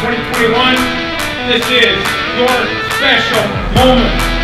2021. This is your special moment.